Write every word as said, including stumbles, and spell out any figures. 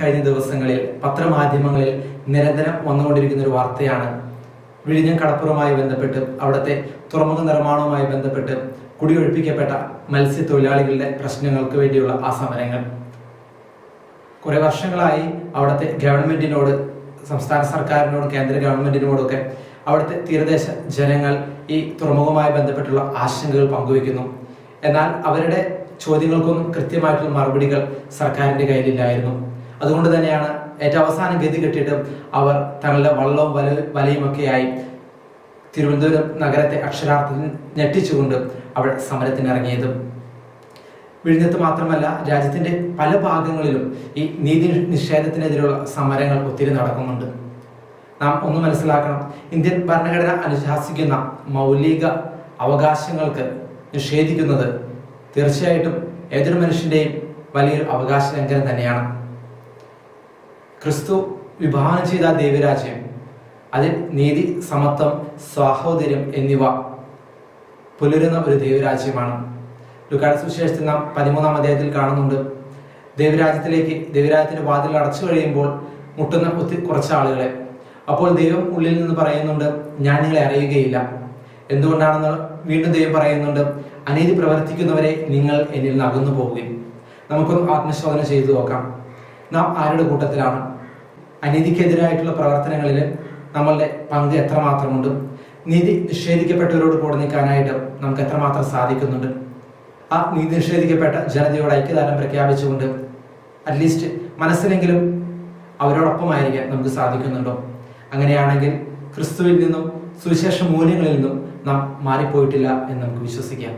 കഴിഞ്ഞ ദിവസങ്ങളിൽ പത്രമാധ്യമങ്ങളിൽ നിരന്തരം വന്നുകൊണ്ടിരിക്കുന്ന ഒരു വാർത്തയാണ് വിഴിഞ്ഞം കടപ്പുറവുമായി ബന്ധപ്പെട്ട് അവിടുത്തെ തുറമുഖ നിർമ്മാണവുമായി ബന്ധപ്പെട്ട് കുടിയൊഴിപ്പിക്കപ്പെട്ട മത്സ്യത്തൊഴിലാളികളുടെ പ്രശ്നങ്ങൾക്ക് വേണ്ടിയുള്ള ആ സമരങ്ങൾ. കുറേ വർഷങ്ങളായി അവിടുത്തെ ഗവൺമെന്റിനോട്, സംസ്ഥാന സർക്കാരിനോട്, കേന്ദ്ര ഗവൺമെന്റിനോടൊക്കെ അവിടുത്തെ തീരദേശ ജനങ്ങൾ ഈ തുറമുഖവുമായി ബന്ധപ്പെട്ടുള്ള ആശങ്കകൾ പങ്കുവയ്ക്കുന്നു. എന്നാൽ അവരുടെ ചോദ്യങ്ങൾക്കൊന്നും കൃത്യമായിട്ടുള്ള മറുപടികൾ സർക്കാരിന്റെ കയ്യിലില്ലായിരുന്നു. അതുകൊണ്ട് തന്നെയാണ് ഏറ്റവും അവസാനം ഗതി കെട്ടിയിട്ട് അവർ തങ്ങളുടെ വള്ളവും വല വലയുമൊക്കെയായി തിരുവനന്തപുരം നഗരത്തെ അക്ഷരാർത്ഥത്തിൽ ഞെട്ടിച്ചുകൊണ്ട് അവിടെ സമരത്തിനിറങ്ങിയത്. വിഴിഞ്ഞത്ത് മാത്രമല്ല, രാജ്യത്തിന്റെ പല ഭാഗങ്ങളിലും ഈ നീതി നിഷേധത്തിനെതിരെയുള്ള സമരങ്ങൾ ഒത്തിരി നടക്കുന്നുണ്ട്. നാം ഒന്ന് മനസ്സിലാക്കണം, ഇന്ത്യൻ ഭരണഘടന അനുശാസിക്കുന്ന മൗലിക അവകാശങ്ങൾക്ക് നിഷേധിക്കുന്നത് തീർച്ചയായിട്ടും ഏതൊരു മനുഷ്യന്റെയും വലിയൊരു അവകാശ ലംഘനം തന്നെയാണ്. ക്രിസ്തു വിഭാവനം ചെയ്ത ദൈവരാജ്യം, അതിൽ നീതി, സമത്വം, സാഹോദര്യം എന്നിവ പുലരുന്ന ഒരു ദൈവരാജ്യമാണ്. ലൂക്കായുടെ സുവിശേഷത്തിൽ നാം പതിമൂന്നാം അധ്യായത്തിൽ കാണുന്നുണ്ട്, ദൈവരാജ്യത്തിലേക്ക് ദൈവരാജ്യത്തിന്റെ വാതിൽ അടച്ചു കഴിയുമ്പോൾ മുട്ടുന്ന ഒത്തിരി കുറച്ച് ആളുകളെ. അപ്പോൾ ദൈവം ഉള്ളിൽ നിന്ന് പറയുന്നുണ്ട്, ഞാൻ നിങ്ങളെ അറിയുകയില്ല. എന്തുകൊണ്ടാണെന്ന് വീണ്ടും ദൈവം പറയുന്നുണ്ട്, അനീതി പ്രവർത്തിക്കുന്നവരെ നിങ്ങൾ എന്നിൽ നിന്ന് അകന്നു പോവുകയും. നമുക്കൊന്ന് ആത്മശോധന ചെയ്തു നോക്കാം. നാം ആരുടെ കൂട്ടത്തിലാണ്? അനീതിക്കെതിരായിട്ടുള്ള പ്രവർത്തനങ്ങളിൽ നമ്മളുടെ പങ്ക് എത്രമാത്രമുണ്ട്? നീതി നിഷേധിക്കപ്പെട്ടവരോട് കൂടെ നിൽക്കാനായിട്ട് നമുക്ക് എത്രമാത്രം സാധിക്കുന്നുണ്ട്? ആ നീതി നിഷേധിക്കപ്പെട്ട ജനതയോട് ഐക്യദാർഢ്യം പ്രഖ്യാപിച്ചുകൊണ്ട് അറ്റ്ലീസ്റ്റ് മനസ്സിലെങ്കിലും അവരോടൊപ്പമായിരിക്കാൻ നമുക്ക് സാധിക്കുന്നുണ്ടോ? അങ്ങനെയാണെങ്കിൽ ക്രിസ്തുവിൽ നിന്നും സുവിശേഷ മൂല്യങ്ങളിൽ നിന്നും നാം മാറിപ്പോയിട്ടില്ല എന്ന് നമുക്ക് വിശ്വസിക്കാം.